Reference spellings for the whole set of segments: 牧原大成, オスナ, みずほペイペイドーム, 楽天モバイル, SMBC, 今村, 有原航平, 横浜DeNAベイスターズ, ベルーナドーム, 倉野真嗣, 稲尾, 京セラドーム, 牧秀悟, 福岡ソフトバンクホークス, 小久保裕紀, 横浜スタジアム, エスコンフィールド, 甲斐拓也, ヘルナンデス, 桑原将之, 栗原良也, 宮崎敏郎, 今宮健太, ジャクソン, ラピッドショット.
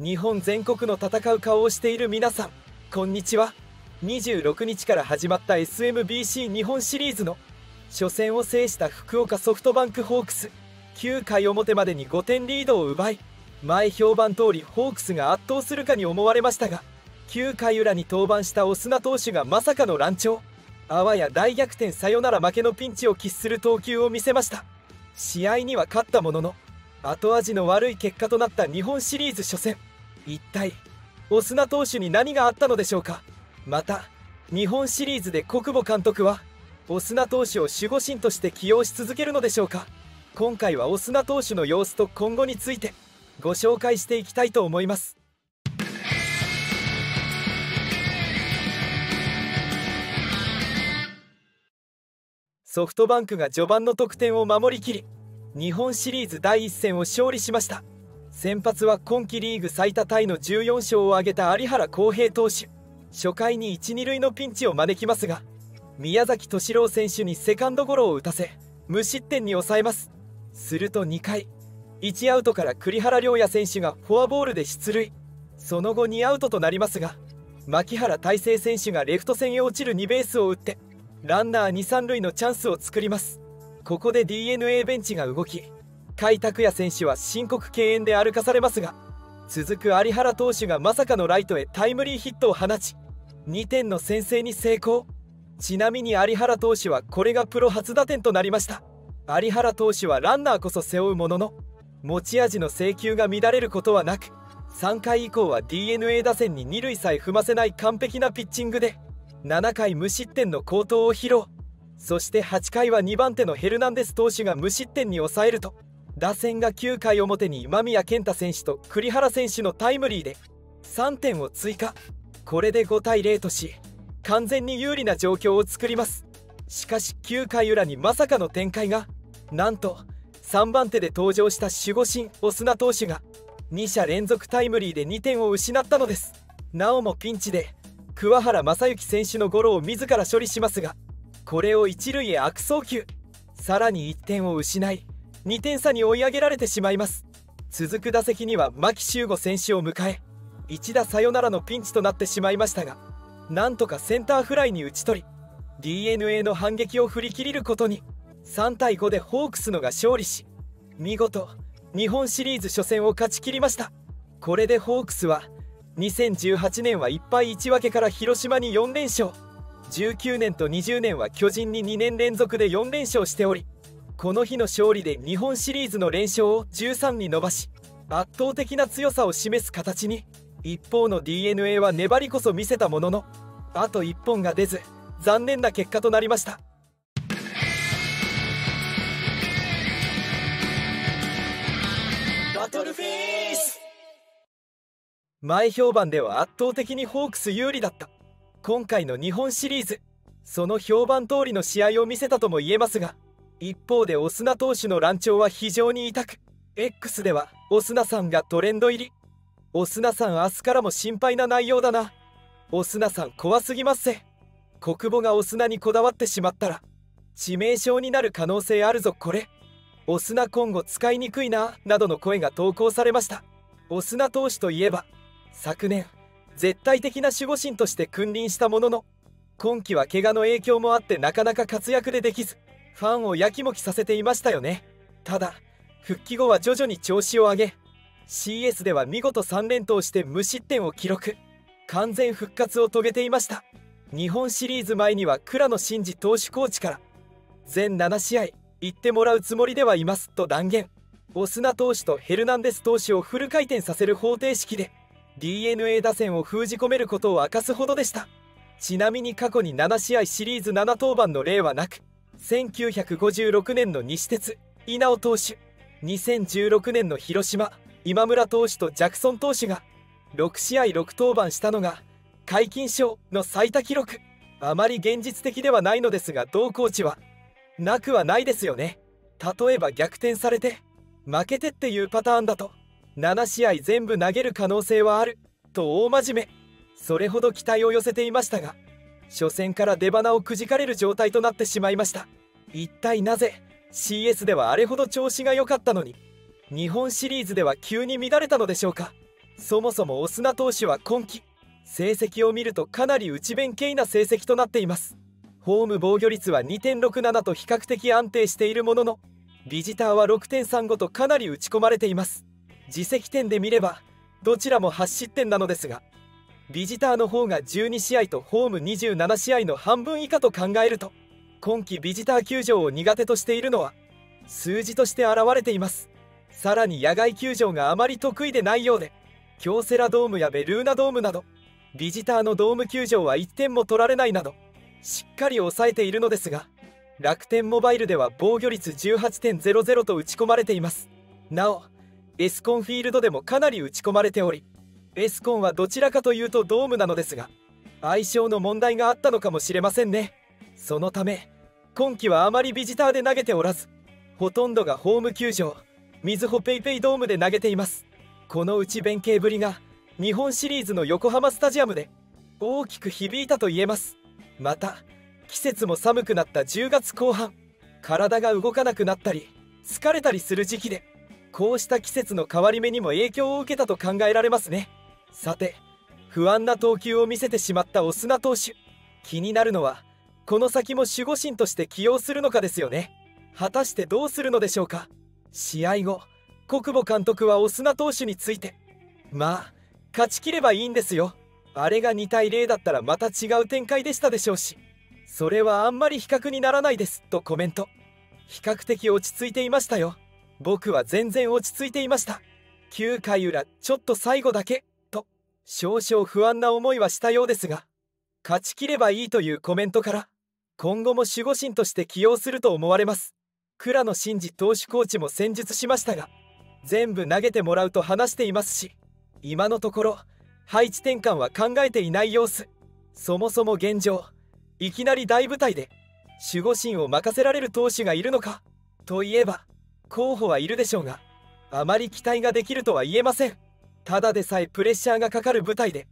日本全国の戦う顔をしている皆さん、こんにちは。26日から始まった SMBC 日本シリーズの初戦を制した福岡ソフトバンクホークス、9回表までに5点リードを奪い、前評判通りホークスが圧倒するかに思われましたが、9回裏に登板したオスナ投手がまさかの乱調、あわや大逆転サヨナラ負けのピンチを喫する投球を見せました。試合には勝ったものの、後味の悪い結果となった日本シリーズ初戦、一体オスナ投手に何があったのでしょうか。また日本シリーズで小久保監督はオスナ投手を守護神として起用し続けるのでしょうか。今回はオスナ投手の様子と今後についてご紹介していきたいと思います。ソフトバンクが序盤の得点を守りきり、日本シリーズ第1戦を勝利しました。先発は今季リーグ最多タイの14勝を挙げた有原航平投手。初回に 1,2 塁のピンチを招きますが、宮崎敏郎選手にセカンドゴロを打たせ無失点に抑えます。すると2回1アウトから栗原良也選手がフォアボールで出塁、その後2アウトとなりますが、牧原大成選手がレフト線へ落ちる2ベースを打ってランナー 2,3 塁のチャンスを作ります。ここで DeNA ベンチが動き、甲斐拓也選手は申告敬遠で歩かされますが、続く有原投手がまさかのライトへタイムリーヒットを放ち、2点の先制に成功。ちなみに有原投手はこれがプロ初打点となりました。有原投手はランナーこそ背負うものの、持ち味の制球が乱れることはなく、3回以降は DeNA 打線に2塁さえ踏ませない完璧なピッチングで7回無失点の好投を披露。そして8回は2番手のヘルナンデス投手が無失点に抑えると、打線が9回表に今宮健太選手と栗原選手のタイムリーで3点を追加。これで5対0とし、完全に有利な状況を作ります。しかし9回裏にまさかの展開が。なんと3番手で登場した守護神オスナ投手が2者連続タイムリーで2点を失ったのです。なおもピンチで桑原将之選手のゴロを自ら処理しますが、これを1塁へ悪送球、さらに1点を失い2点差に追い上げられてしまいます。続く打席には牧秀悟選手を迎え、1打サヨナラのピンチとなってしまいましたが、なんとかセンターフライに打ち取り、 DeNA の反撃を振り切れることに。3対5でホークスのが勝利し、見事日本シリーズ初戦を勝ち切りました。これでホークスは2018年は1敗1分けから広島に4連勝、19年と20年は巨人に2年連続で4連勝しており、この日の勝利で日本シリーズの連勝を13に伸ばし、圧倒的な強さを示す形に。一方の DeNA は粘りこそ見せたものの、あと1本が出ず残念な結果となりました。バトルフィース。前評判では圧倒的にホークス有利だった今回の日本シリーズ、その評判通りの試合を見せたとも言えますが、一方でオスナ投手の乱調は非常に痛く、 X ではオスナさんがトレンド入り。オスナさん明日からも心配な内容だな、オスナさん怖すぎますぜ、小久保がオスナにこだわってしまったら致命傷になる可能性あるぞこれ、オスナ今後使いにくいななどの声が投稿されました。オスナ投手といえば昨年絶対的な守護神として君臨したものの、今季は怪我の影響もあってなかなか活躍でできず、ファンをやきもきさせていましたよね。ただ復帰後は徐々に調子を上げ、CS では見事3連投して無失点を記録、完全復活を遂げていました。日本シリーズ前には倉野伸二投手コーチから全7試合行ってもらうつもりではいますと断言。オスナ投手とヘルナンデス投手をフル回転させる方程式で DeNA 打線を封じ込めることを明かすほどでした。ちなみに過去に7試合シリーズ7登板の例はなく、1956年の西鉄稲尾投手、2016年の広島今村投手とジャクソン投手が6試合6登板したのが皆勤賞の最多記録。あまり現実的ではないのですが、同コーチはなくはないですよね。例えば逆転されて負けてっていうパターンだと7試合全部投げる可能性はあると大真面目、それほど期待を寄せていましたが、初戦から出鼻をくじかれる状態となってしまいました。一体なぜ CS ではあれほど調子が良かったのに日本シリーズでは急に乱れたのでしょうか。そもそもオスナ投手は今季成績を見るとかなり内弁慶な成績となっています。ホーム防御率は 2.67 と比較的安定しているものの、ビジターは 6.35 とかなり打ち込まれています。自責点で見ればどちらも8失点なのですが、ビジターの方が12試合とホーム27試合の半分以下と考えると、今季ビジター球場を苦手としているのは数字として現れています。さらに野外球場があまり得意でないようで、京セラドームやベルーナドームなどビジターのドーム球場は1点も取られないなどしっかり抑えているのですが、楽天モバイルでは防御率 18.00 と打ち込まれています。なおエスコンフィールドでもかなり打ち込まれており、エスコンはどちらかというとドームなのですが、相性の問題があったのかもしれませんね。そのため今季はあまりビジターで投げておらず、ほとんどがホーム球場みずほペイペイドームで投げています。この内弁慶ぶりが日本シリーズの横浜スタジアムで大きく響いたといえます。また季節も寒くなった10月後半、体が動かなくなったり疲れたりする時期で、こうした季節の変わり目にも影響を受けたと考えられますね。さて不安な投球を見せてしまったオスナ投手、気になるのはこの先も守護神として起用するのかですよね。果たしてどうするのでしょうか。試合後小久保監督はオスナ投手について、まあ勝ち切ればいいんですよ、あれが2対0だったらまた違う展開でしたでしょうし、それはあんまり比較にならないですとコメント。比較的落ち着いていましたよ、僕は全然落ち着いていました、9回裏ちょっと最後だけと少々不安な思いはしたようですが、勝ち切ればいいというコメントから今後も守護神として起用すると思われます。倉野真嗣投手コーチも戦術しましたが、全部投げてもらうと話していますし、今のところ配置転換は考えていない様子。そもそも現状いきなり大舞台で守護神を任せられる投手がいるのかといえば候補はいるでしょうが、あまり期待ができるとは言えません。ただでさえプレッシャーがかかる舞台で、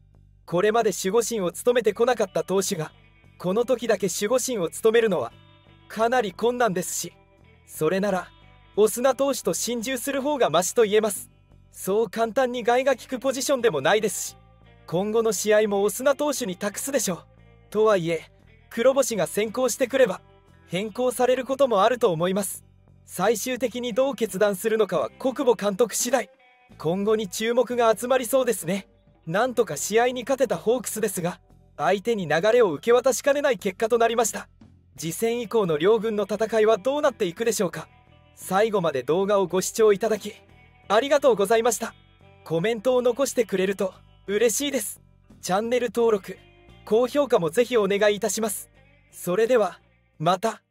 これまで守護神を務めてこなかった投手がこの時だけ守護神を務めるのはかなり困難ですし、それならオスナ投手と心中する方がマシと言えます。そう簡単に害が利くポジションでもないですし、今後の試合もオスナ投手に託すでしょう。とはいえ黒星が先行してくれば変更されることもあると思います。最終的にどう決断するのかは小久保監督次第。今後に注目が集まりそうですね。なんとか試合に勝てたホークスですが、相手に流れを受け渡しかねない結果となりました。次戦以降の両軍の戦いはどうなっていくでしょうか。最後まで動画をご視聴いただきありがとうございました。コメントを残してくれると嬉しいです。チャンネル登録高評価もぜひお願いいたします。それではまた。